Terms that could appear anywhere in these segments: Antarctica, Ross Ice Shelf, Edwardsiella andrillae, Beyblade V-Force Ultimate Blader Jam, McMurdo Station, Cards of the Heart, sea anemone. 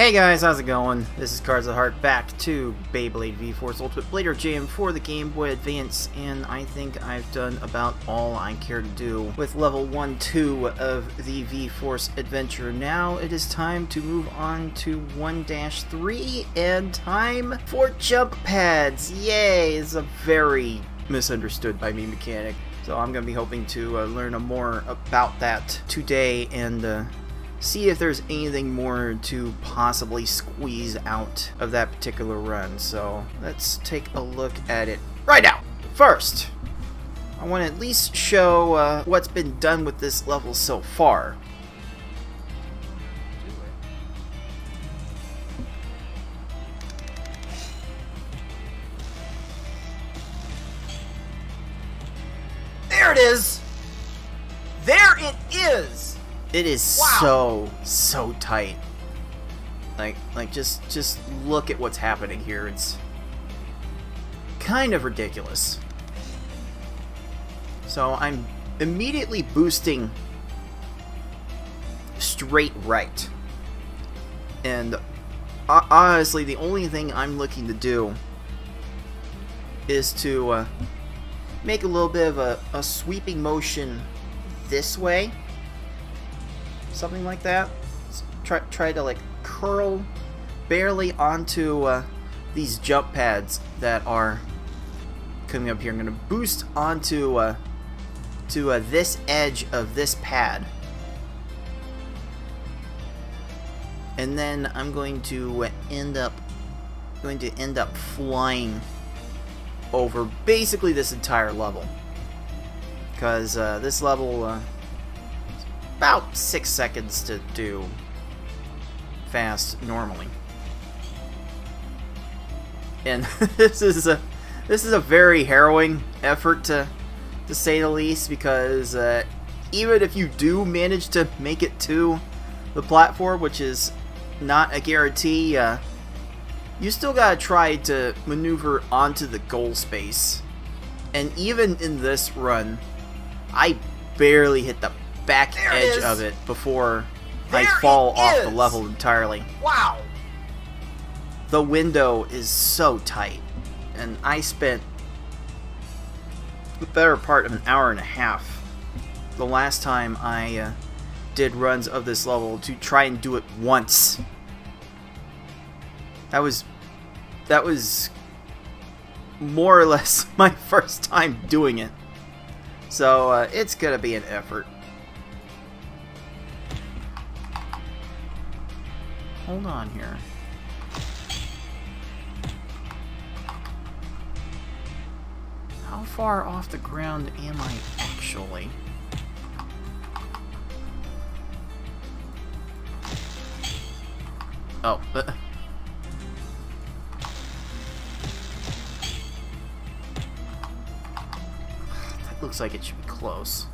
Hey guys, how's it going? This is Cards of the Heart, back to Beyblade V-Force Ultimate Blader Jam for the Game Boy Advance, and I think I've done about all I care to do with level 1-2 of the V-Force adventure. Now it is time to move on to 1-3 and time for jump pads. Yay! It's a very misunderstood by me mechanic, so I'm going to be hoping to learn more about that today and see if there's anything more to possibly squeeze out of that particular run. So let's take a look at it right now. First, I want to at least show what's been done with this level so far. There it is! There it is! It is wow. so tight. Like just look at what's happening here. It's kind of ridiculous. So I'm immediately boosting straight right. And honestly, the only thing I'm looking to do is to make a little bit of a sweeping motion this way. Something like that. Try to like curl barely onto these jump pads that are coming up here. I'm going to boost onto to this edge of this pad, and then I'm going to end up flying over basically this entire level, because this level. About 6 seconds to do fast normally, and this is a very harrowing effort to say the least, because even if you do manage to make it to the platform, which is not a guarantee, you still gotta try to maneuver onto the goal space. And even in this run, I barely hit the back edge of it before I fall off the level entirely. Wow! The window is so tight, and I spent the better part of an hour and a half the last time I did runs of this level to try and do it once. That was more or less my first time doing it, so it's gonna be an effort. Hold on here. How far off the ground am I actually? Oh. That looks like it should be close.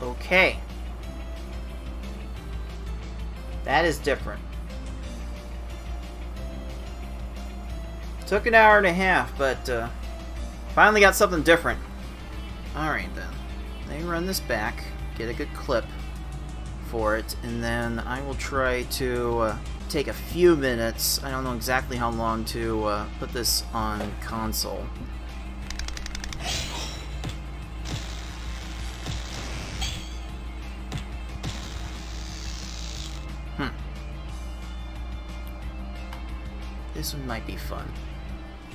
Okay, that is different. Took an hour and a half, but finally got something different. Alright then, let me run this back, get a good clip for it, and then I will try to take a few minutes, I don't know exactly how long, to put this on console. This one might be fun.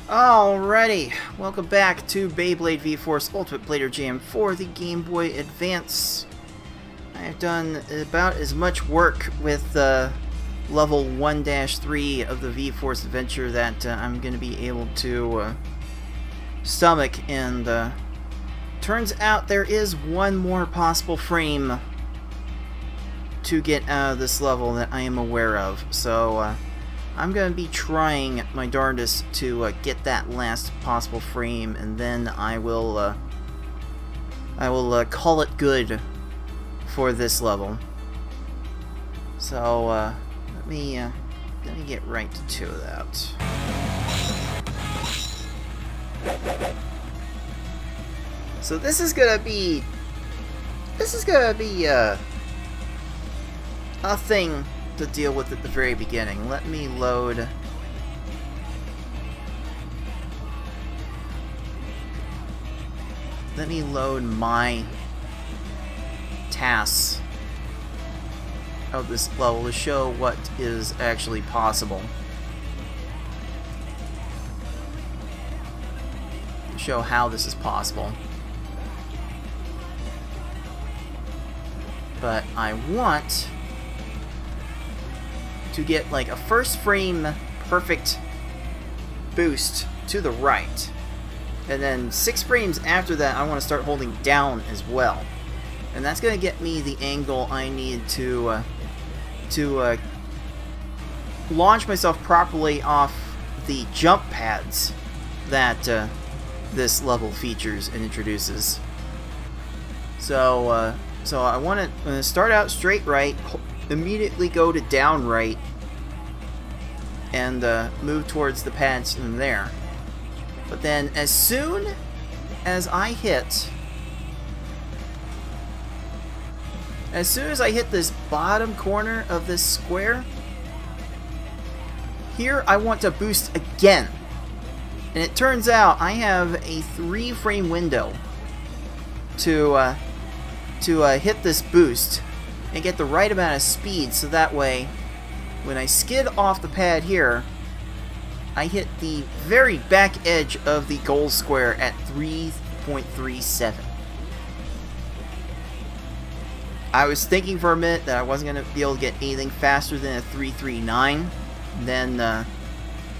Alrighty, welcome back to Beyblade V-Force Ultimate Blader Jam for the Game Boy Advance. I've done about as much work with level 1-3 of the V-Force adventure that I'm going to be able to stomach, and turns out there is one more possible frame to get out of this level that I am aware of, so I'm going to be trying my darndest to get that last possible frame, and then I will call it good for this level. So let me get right to that. So this is gonna be a thing to deal with at the very beginning. Let me load. Let me load my tasks of this level to show what is actually possible. To show how this is possible. But I want to get like a first frame perfect boost to the right. And then 6 frames after that, I want to start holding down as well. And that's going to get me the angle I need to launch myself properly off the jump pads that this level features and introduces. So, so I want to start out straight right, immediately go to down right, and move towards the pads from there. But then as soon as I hit this bottom corner of this square here, I want to boost again. And it turns out I have a 3-frame window to hit this boost and get the right amount of speed, so that way when I skid off the pad here, I hit the very back edge of the goal square at 3.37. I was thinking for a minute that I wasn't going to be able to get anything faster than a 3.39. Then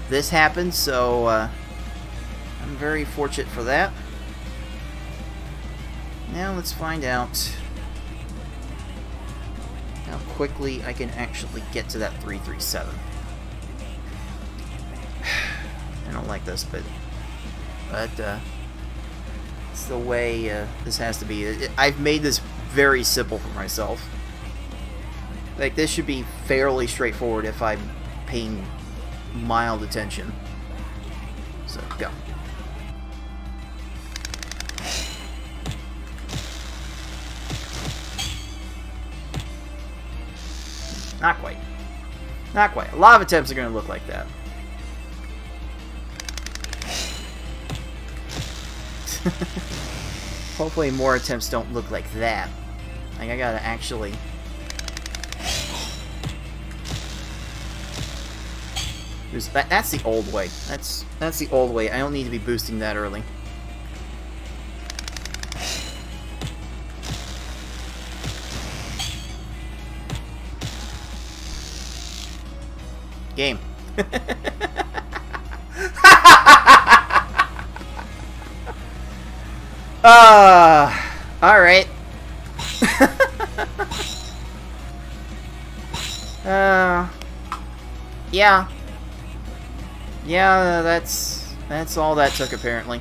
this happened, so I'm very fortunate for that. Now let's find out how quickly I can actually get to that 3.37. I don't like this, but it's the way this has to be. I've made this very simple for myself. Like, this should be fairly straightforward if I'm paying mild attention. So, go. Not quite. Not quite. A lot of attempts are going to look like that. Hopefully more attempts don't look like that. Like, I gotta actually... That's the old way. That's the old way. I don't need to be boosting that early. Game. Alright. Yeah. Yeah, that's all that took, apparently.